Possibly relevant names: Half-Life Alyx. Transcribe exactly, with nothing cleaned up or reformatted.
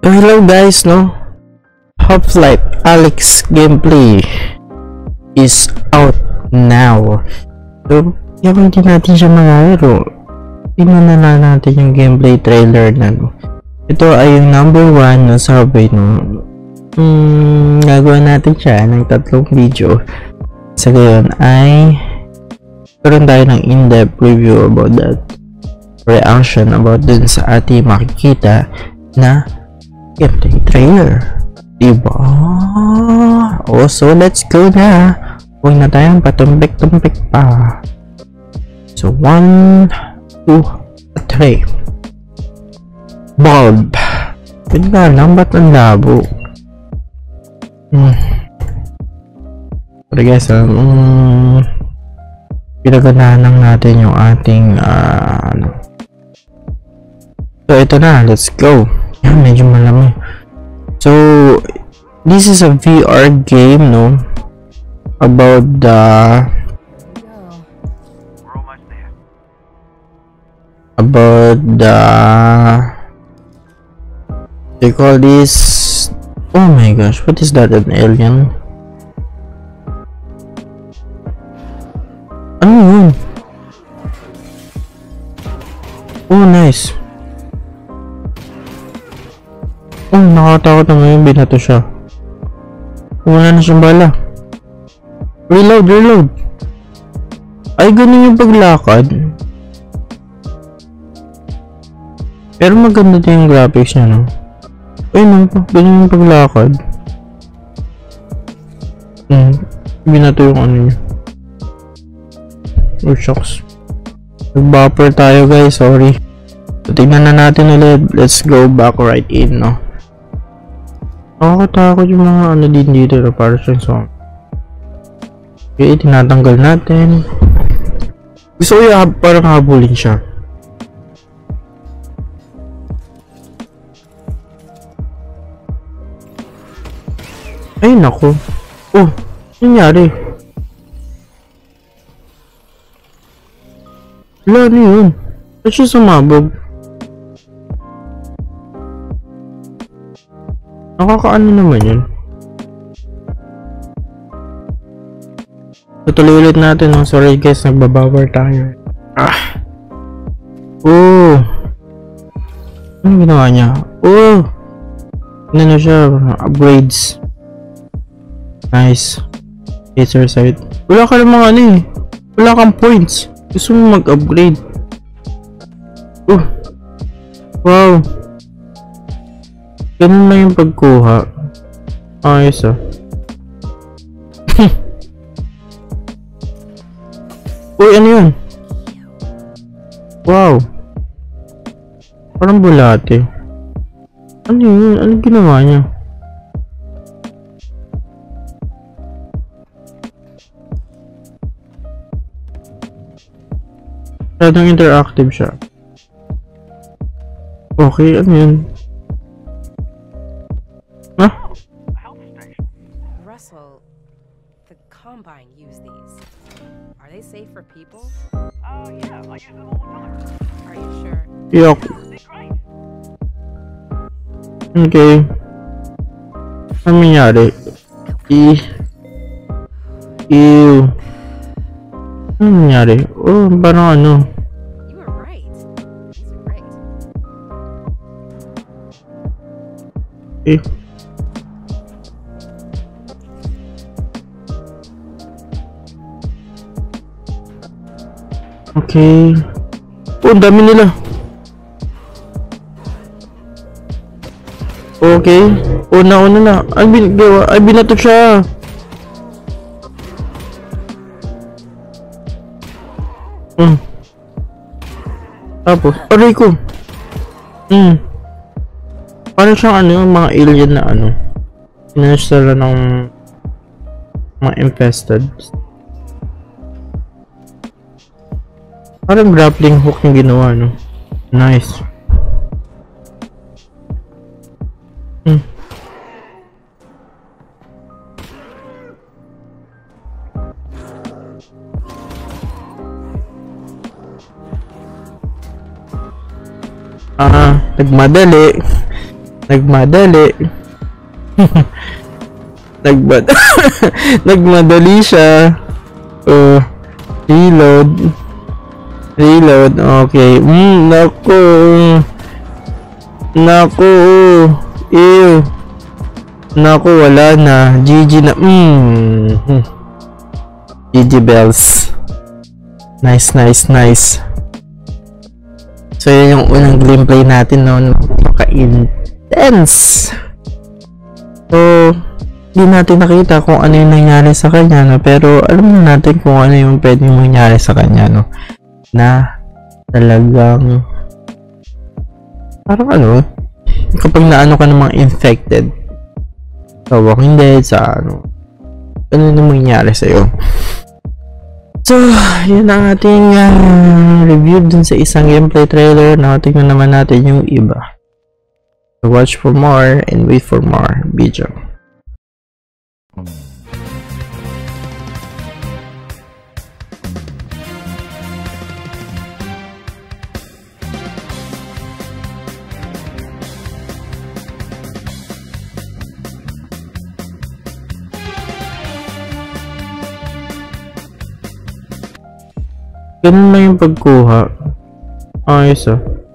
Oh, hello guys, no? Half-Life Alyx gameplay is out now. So, yaman din natin siya mga laro. Tingnan na natin yung gameplay trailer na. Ito ay yung number one na survey no. Hmm, gagawa natin siya ng tatlong video. Sa gayon ay karoon tayo ng in-depth review about that. Reaction about dun sa ating makikita na gameplay trailer. Diba? Oh, so let's go na. Huwag na tayong patumpik-tumpik pa. So, one, two, three. Bulb. Pwede ka lang, ba't ang labo? Hmm. Pero guys, um, um, pinagandaan lang natin yung ating, uh, ano. So, ito na. Let's go. Yan, medyo malami. So, this is a V R game, no? About the... We're almost there. About the... They call this... Oh my gosh, what is that? An alien? Oh, oh nice. Oh, nakatakot na ngayon, binato siya. Wala na siyang bala. Reload, reload. Ay, ganun yung paglakad. Pero maganda din yung graphics niya, no? Ay, no, ganun yung paglakad. Hmm, binato yung ano niya. Oh, shucks. Nag-buffer tayo, guys, sorry. So, tignan na natin ulit. Let's go back right in, no? Nakakatakot yung mga ano din dito na para siyang song. Okay, tinatanggal natin. Gusto ko yung parang habulin siya. Ay nako. Oh, nangyari. Wala na yun. Ba't siya sumabog? Nakakaano naman yun. Tutuloy ulit natin. Oh. Sorry guys, nagbababar tayo. Ah! Oh! Ano ginawa niya? Oh! Ano na siya? Upgrades. Nice. Laser sight. Wala ka namang ano eh. Wala kang points. Gusto mo mag-upgrade. Oh! Wow! Ganun na yung pagkuha. Ayos ah. Uy, ano yun? Wow. Parang bulate. Ano yun? Ano ginawa niya? Parang interactive siya. Okay, ano yun? Huh? Russell, the Combine use these. Are they safe for people? Oh yeah, I use them all the time. Are you sure? Yeah. Okay. Ano nangyari? E... Ew. Ano nangyari? Oh, parang ano? You were right. These are great. Okay. Okay. Oh, dami nila. Okay. Una-una na. Ay, bin ay binato siya. Hmm. Tapos. Aray ko. Hmm. Parang siyang ano yung mga alien na ano. Pinasala ng mga infested. Parang grappling hook yung ginawa, no? Nice. Hmm. Ah, nagmadali. nagmadali. Nagbad nagmadali siya. Oh, reload. Reload. Okay. Mm, naku. Naku. Ew. Naku, wala na. G G na. Mm. G G bells. Nice, nice, nice. So yun yung unang gameplay natin noon, maka-intense. So hindi natin nakita kung ano yung nangyari sa kanya, no? Pero alam na natin kung ano yung pwedeng mangyari sa kanya, no? Na talagang parang ano, kapag naano ka ng mga infected sa Walking Dead, sa ano, ano yung mangyari sa'yo. So, yun ang ating uh, review dun sa isang gameplay trailer. Now, tignan naman natin yung iba. So, watch for more and wait for more video. Ganun na yung pagkuha. Ayos ah.